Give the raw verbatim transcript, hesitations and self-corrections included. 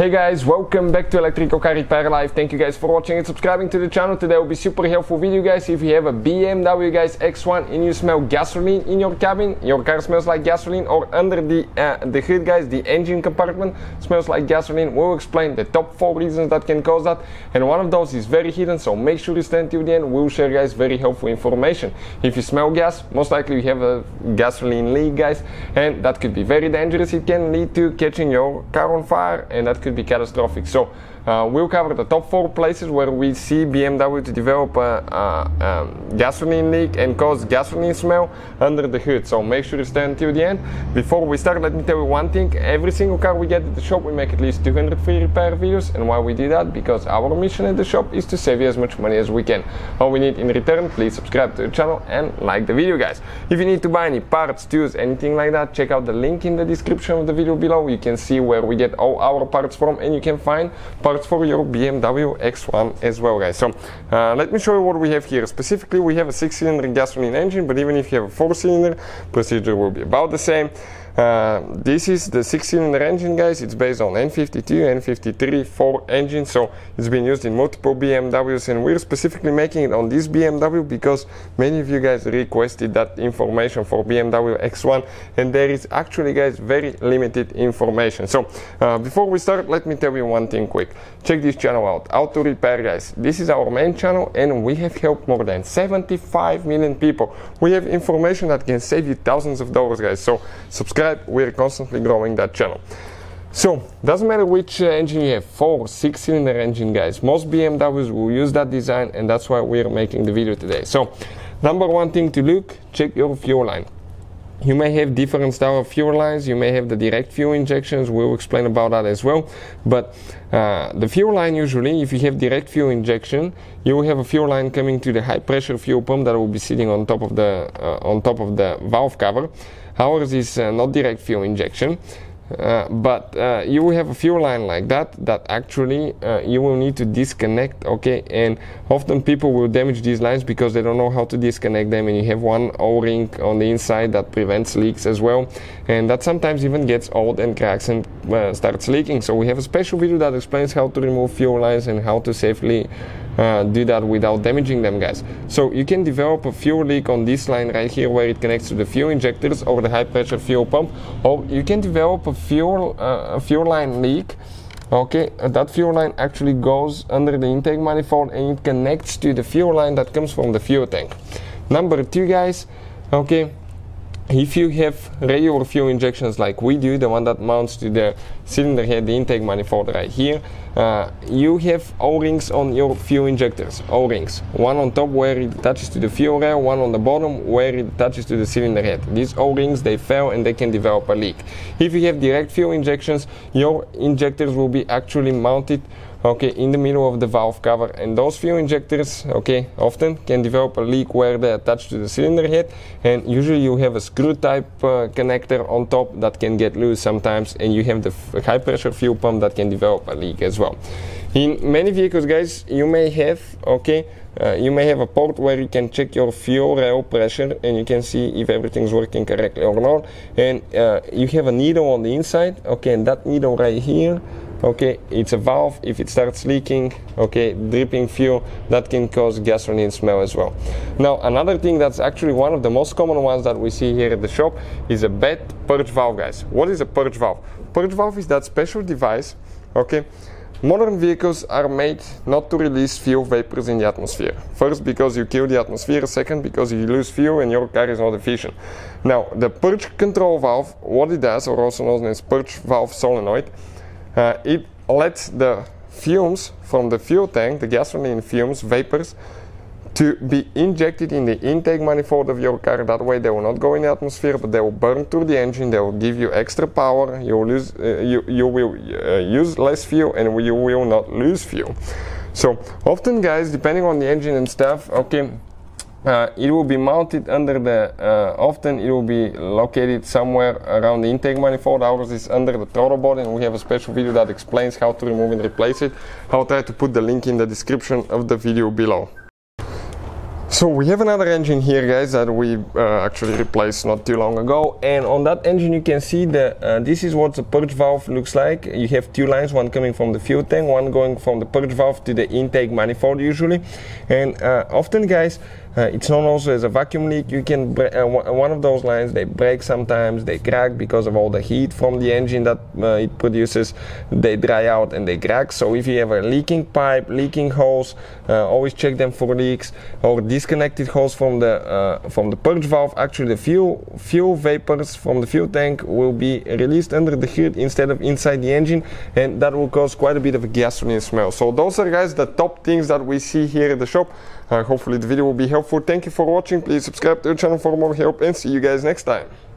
Hey guys, welcome back to Electrical Car Repair Live. Thank you guys for watching and subscribing to the channel. Today will be super helpful video guys. If you have a B M W guys X one and you smell gasoline in your cabin, your car smells like gasoline, or under the uh, the hood guys, the engine compartment smells like gasoline, we'll explain the top four reasons that can cause that, and one of those is very hidden, so make sure you stand till the end. We'll share guys very helpful information. If you smell gas, most likely you have a gasoline leak guys, and that could be very dangerous. It can lead to catching your car on fire, and that could be catastrophic. So uh, we'll cover the top four places where we see B M W to develop a uh, uh, um, gasoline leak and cause gasoline smell under the hood. So make sure you stay until the end. Before we start, let me tell you one thing. Every single car we get at the shop, we make at least two hundred free repair videos. And why we do that? Because our mission at the shop is to save you as much money as we can. All we need in return, please subscribe to the channel and like the video guys. If you need to buy any parts, tools, anything like that, check out the link in the description of the video below. You can see where we get all our parts from, and you can find parts for your B M W X one as well guys. So uh, let me show you what we have here. Specifically, we have a six cylinder gasoline engine, but even if you have a four cylinder, procedure will be about the same. Uh, this is the six cylinder engine guys. It's based on N fifty-two, N fifty-three, four engine, so it's been used in multiple B M Ws, and we're specifically making it on this B M W because many of you guys requested that information for B M W X one, and there is actually guys very limited information. So uh, before we start, let me tell you one thing quick. Check this channel out, Auto Repair guys. This is our main channel, and we have helped more than seventy-five million people. We have information that can save you thousands of dollars guys, so subscribe. We're constantly growing that channel. So doesn't matter which uh, engine you have, four, six cylinder engine guys, most B M Ws will use that design, and that's why we're making the video today. So number one thing to look, check your fuel line. You may have different style of fuel lines. You may have the direct fuel injections. We'll explain about that as well. But uh, the fuel line, usually if you have direct fuel injection, you will have a fuel line coming to the high pressure fuel pump that will be sitting on top of the uh, on top of the valve cover. Ours is uh, not direct fuel injection, uh, but uh, you will have a fuel line like that that actually uh, you will need to disconnect, okay? And often people will damage these lines because they don't know how to disconnect them, and you have one O-ring on the inside that prevents leaks as well, and that sometimes even gets old and cracks and uh, starts leaking. So we have a special video that explains how to remove fuel lines and how to safely Uh, do that without damaging them guys. So you can develop a fuel leak on this line right here where it connects to the fuel injectors or the high pressure fuel pump, or you can develop a fuel uh, a fuel line leak. Okay, uh, that fuel line actually goes under the intake manifold, and it connects to the fuel line that comes from the fuel tank. Number two guys, okay, if you have regular fuel injections like we do, the one that mounts to the cylinder head, the intake manifold right here, uh, you have O-rings on your fuel injectors. O-rings, one on top where it attaches to the fuel rail, one on the bottom where it attaches to the cylinder head. These O-rings, they fail and they can develop a leak. If you have direct fuel injections, your injectors will be actually mounted, okay, in the middle of the valve cover, and those fuel injectors, okay, often can develop a leak where they attach to the cylinder head, and usually you have a screw type uh, connector on top that can get loose sometimes, and you have the f high pressure fuel pump that can develop a leak as well. In many vehicles guys, you may have, okay, Uh, you may have a port where you can check your fuel rail pressure, and you can see if everything's working correctly or not, and uh, you have a needle on the inside, okay, and that needle right here, okay, it's a valve. If it starts leaking, okay, dripping fuel, that can cause gasoline smell as well. Now another thing that's actually one of the most common ones that we see here at the shop is a bad purge valve guys. What is a purge valve? Purge valve is that special device, okay. Modern vehicles are made not to release fuel vapors in the atmosphere. First, because you kill the atmosphere. Second, because you lose fuel and your car is not efficient. Now, the purge control valve, what it does, or also known as purge valve solenoid, uh, it lets the fumes from the fuel tank, the gasoline fumes, vapors, to be injected in the intake manifold of your car. That way they will not go in the atmosphere, but they will burn through the engine, they will give you extra power, you will, lose, uh, you, you will uh, use less fuel, and you will not lose fuel. So often guys, depending on the engine and stuff, okay, Uh, it will be mounted under the, uh, often it will be located somewhere around the intake manifold. Ours is under the throttle body, and we have a special video that explains how to remove and replace it. I'll try to put the link in the description of the video below. So we have another engine here, guys, that we uh, actually replaced not too long ago. And on that engine you can see that uh, this is what the purge valve looks like. You have two lines, one coming from the fuel tank, one going from the purge valve to the intake manifold usually. And uh, often, guys, uh, it's known also as a vacuum leak. You can uh, one of those lines, they break sometimes, they crack because of all the heat from the engine that uh, it produces. They dry out and they crack. So if you have a leaking pipe, leaking hose, uh, always check them for leaks, or this disconnected hose from the uh, from the purge valve. Actually, the fuel fuel vapors from the fuel tank will be released under the hood instead of inside the engine, and that will cause quite a bit of a gasoline smell. So those are, guys, the top things that we see here at the shop. Uh, hopefully the video will be helpful. Thank you for watching. Please subscribe to the channel for more help, and see you guys next time.